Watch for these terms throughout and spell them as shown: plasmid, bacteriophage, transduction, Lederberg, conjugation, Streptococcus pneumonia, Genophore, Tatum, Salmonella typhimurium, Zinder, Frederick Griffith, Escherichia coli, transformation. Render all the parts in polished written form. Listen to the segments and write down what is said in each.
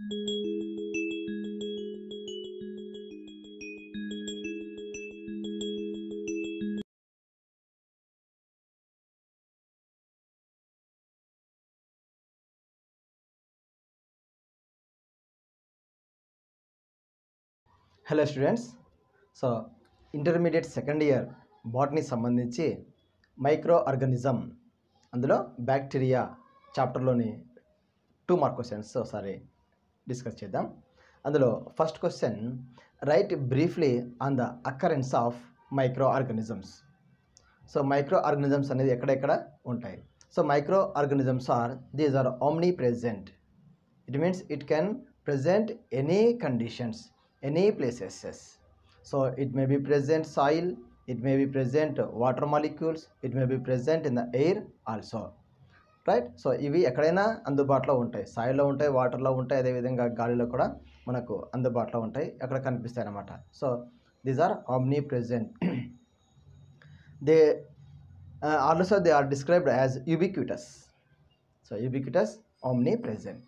Hello students, so intermediate second year botany సంబంధించి micro organism అందులో bacteria చాప్టర్లోని 2 mark questions ఒకసారి డిస్కస్ చేద్దాం. అందులో first question, write briefly on the occurrence of micro organisms. So micro organisms అనేది ఎక్కడెక్కడ ఉంటాయి? So micro organisms these are omnipresent. It means it can present any conditions, any places. So it may be present soil, it may be present water molecules, it may be present in the air also, right? So ivi ekkadaina andubatlo untayi, soil lo untayi, water lo untayi, ade vidhanga gaali lo kuda manaku andubatlo untayi, akkada kanipistayi anamata. So these are omnipresent. They also they are described as ubiquitous. So ubiquitous, omnipresent.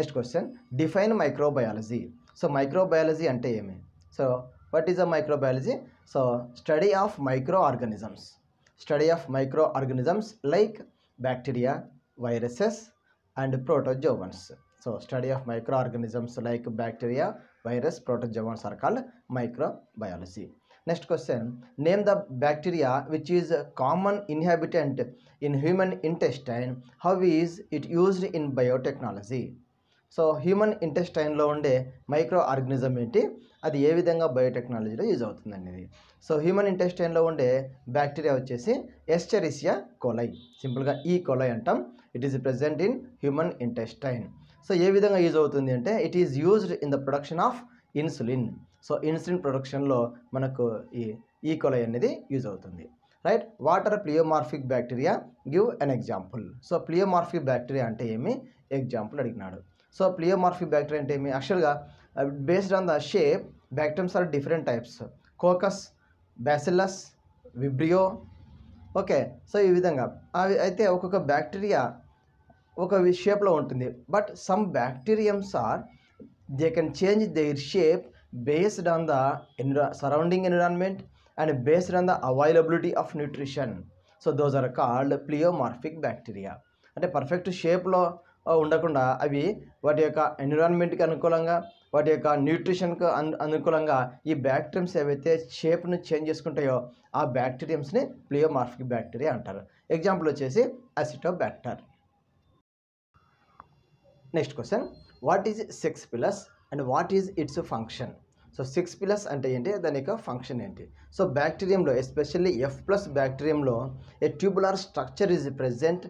Next question, define microbiology. So microbiology అంటే ఏమి? So what is a microbiology? So study of micro organisms. Study of micro organisms like bacteria, viruses and protozoans. So study of micro organisms like bacteria, virus, protozoans are called microbiology. Next question, name the bacteria which is common inhabitant in human intestine, how is it used in biotechnology. So human ఇంటెస్టైన్లో ఉండే micro organism ఏంటి, అది ఏ విధంగా బయోటెక్నాలజీలో use అవుతుంది అనేది. So human ఇంటెస్టైన్లో ఉండే bacteria వచ్చేసి ఎస్చెరిసియా కోలై, సింపుల్గా ఈ కోలై అంటాం. It is present in human intestine. So ఏ విధంగా యూజ్ అవుతుంది అంటే, it is used in the production of insulin. So insulin ప్రొడక్షన్లో మనకు ఈ కోలై అనేది యూజ్ అవుతుంది, right? What are pleomorphic bacteria, give an example. So pleomorphic bacteria అంటే ఏమి, ఎగ్జాంపుల్ అడిగినాడు. సో ప్లియోమార్ఫిక్ బ్యాక్టీరియా అంటే ఏమి? యాక్చువల్గా based on the shape bacteriums are different types, coccus, bacillus, vibrio, okay. So ఈ విధంగా అవి అయితే ఒక్కొక్క బ్యాక్టీరియా ఒక షేప్లో ఉంటుంది. But some bacteriums are they can change their shape based on the surrounding environment and based on the availability of nutrition. So those are called pleomorphic bacteria. అంటే perfect షేప్లో ఉండకుండా అవి వాటి యొక్క ఎన్విరాన్మెంట్కి అనుకూలంగా, వాటి యొక్క న్యూట్రిషన్కి అనుకూలంగా ఈ బ్యాక్టీరియమ్స్ ఏవైతే షేప్ను చేంజ్ చేసుకుంటాయో ఆ బ్యాక్టీరియమ్స్ని ప్లియోమార్ఫిక్ బ్యాక్టీరియా అంటారు. ఎగ్జాంపుల్ వచ్చేసి Acetobacter. Next question, what is sex pilus and what is its function. So sex pilus అంటే ఏంటి, దాని యొక్క ఫంక్షన్ ఏంటి? సో బ్యాక్టీరియంలో ఎస్పెషల్లీ F+ బ్యాక్టీరియంలో a tubular structure is present,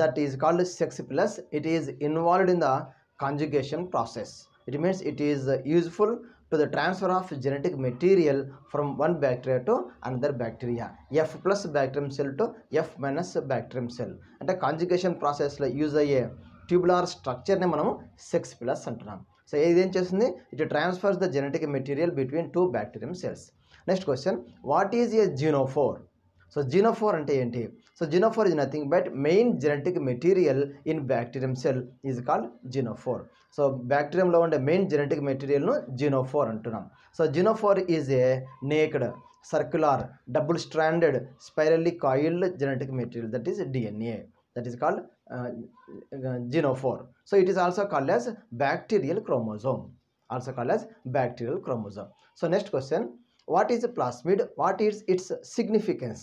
that is called sexpilus. It is involved in the conjugation process. It means it is useful to the transfer of genetic material from one bacteria to another bacteria, F+ bacterium cell to F- bacterium cell. And the conjugation process lo use ayye tubular structure ne manamu sexpilus antunam. So idem chestundi, it transfers the genetic material between two bacterium cells. Next question, what is a genophore? So genophore అంటే ఏంటి? So genophore is nothing but main genetic material in bacterium cell is called genophore. So బ్యాక్టీరియంలో ఉండే main genetic మెటీరియల్ను genophore అంటున్నాం. So genophore is a naked, circular, double stranded, spirally coiled genetic material, that is DNA. That is called genophore. So it is also called as bacterial chromosome. Also called as bacterial chromosome. So next question, what is plasmid, what is its significance.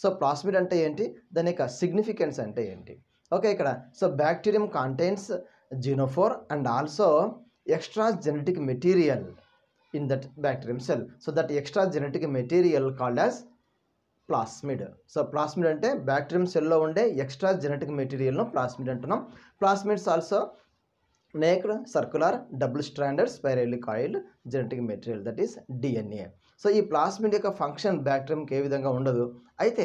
So plasmid అంటే ఏంటి, దాని యొక్క significance అంటే ఏంటి, okay. ఇక్కడ so bacterium contains genophore and also extra genetic material in that bacterium cell. So that extra genetic material called as plasmid. So plasmid అంటే bacterium సెల్లో ఉండే ఎక్స్ట్రా జెనెటిక్ మెటీరియల్ను ప్లాస్మిడ్ అంటున్నాం. Plasmids also naked, circular, double stranded, spirally coiled genetic material, that is DNA. So ఈ plasmid యొక్క function బ్యాక్టీరియంకి ఏ విధంగా ఉండదు. అయితే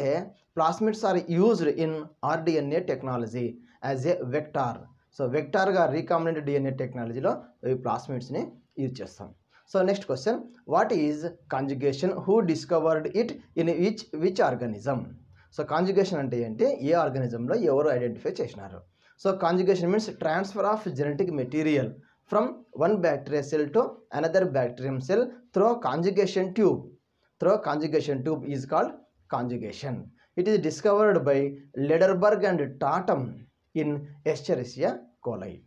plasmids are used in RDNA technology as a vector. So వెక్టార్గా రీకాంబినెంట్ DNA టెక్నాలజీలో ఈ ప్లాస్మిడ్స్ని యూజ్ చేస్తాం. So next question, what is conjugation, who discovered it, in which organism. So conjugation అంటే ఏంటి, ఏ ఆర్గానిజంలో ఎవరు ఐడెంటిఫై చేసినారు. So conjugation means transfer of genetic material from one bacterial cell to another bacterium cell through conjugation tube. Through conjugation tube is called conjugation. It is discovered by Lederberg and Tatum in Escherichia coli.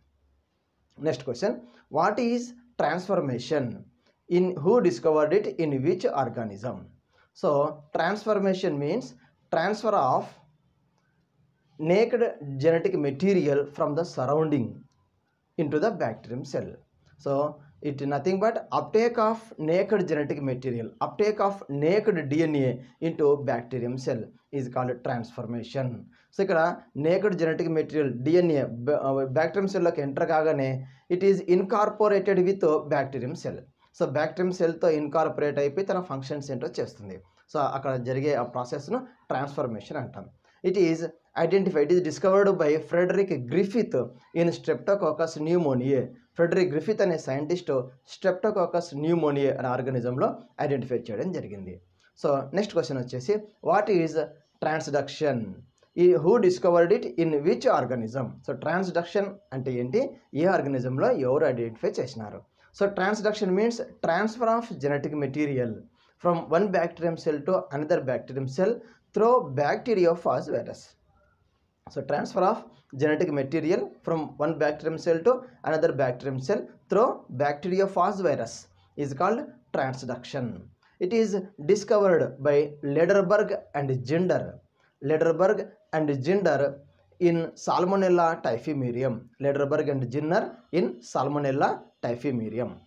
Next question. What is transformation? In who discovered it? In which organism? So transformation means transfer of naked genetic material from the surrounding into the bacterium cell. So it is nothing but uptake of naked genetic material, uptake of naked DNA into bacterium cell is called transformation. So ikkada naked genetic material DNA bacterium cell loki enter kagane it is incorporated with bacterium cell. So bacterium cell to incorporate ayipi tana functions enter chestundi. So akkada jarige a process nu transformation antam. It is identified, it is discovered by Frederick Griffith in Streptococcus pneumonia. Frederick Griffith and a scientist Streptococcus pneumonia an organism lo identified cheyadam jarigindi. So next question vachesi, what is transduction? Who discovered it? In which organism? So transduction ante enti, ee organism lo evaru identify chesinaru. So transduction means transfer of genetic material from one bacterium cell to another bacterium cell through bacteriophage virus. So transfer of genetic material from one bacterium cell to another bacterium cell through bacteriophage virus is called transduction. It is discovered by Lederberg and Zinder. Lederberg and Zinder in Salmonella typhimurium. Lederberg and Zinder in Salmonella typhimurium.